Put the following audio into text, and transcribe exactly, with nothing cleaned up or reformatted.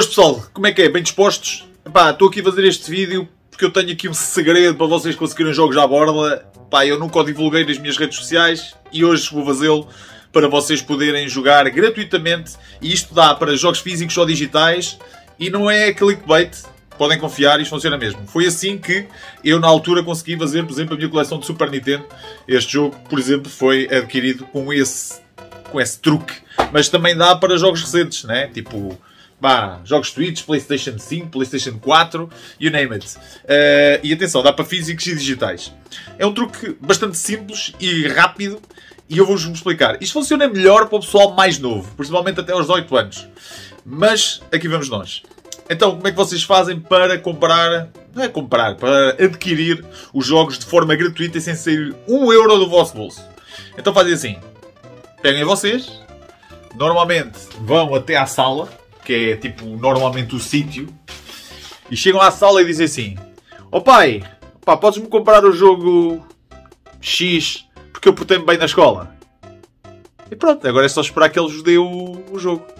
Boas pessoal, como é que é? Bem dispostos? Pá, estou aqui a fazer este vídeo porque eu tenho aqui um segredo para vocês conseguirem jogos à borla. Pá, eu nunca o divulguei nas minhas redes sociais e hoje vou fazê-lo para vocês poderem jogar gratuitamente. E isto dá para jogos físicos ou digitais e não é clickbait. Podem confiar, isto funciona mesmo. Foi assim que eu na altura consegui fazer, por exemplo, a minha coleção de Super Nintendo. Este jogo, por exemplo, foi adquirido com esse, com esse truque. Mas também dá para jogos recentes, né? Tipo... Bah, jogos Switch, PlayStation cinco, PlayStation quatro, you name it. Uh, e atenção, dá para físicos e digitais. É um truque bastante simples e rápido e eu vou-vos explicar. Isto funciona melhor para o pessoal mais novo, principalmente até aos dezoito anos. Mas aqui vamos nós. Então, como é que vocês fazem para comprar, não é comprar, para adquirir os jogos de forma gratuita e sem sair um euro do vosso bolso? Então fazem assim. Peguem vocês, normalmente vão até à sala, que é tipo normalmente o sítio, e chegam à sala e dizem assim: "Oh pai, pá, podes-me comprar o jogo X porque eu portei-me bem na escola?" E pronto, agora é só esperar que ele vos dê o, o jogo.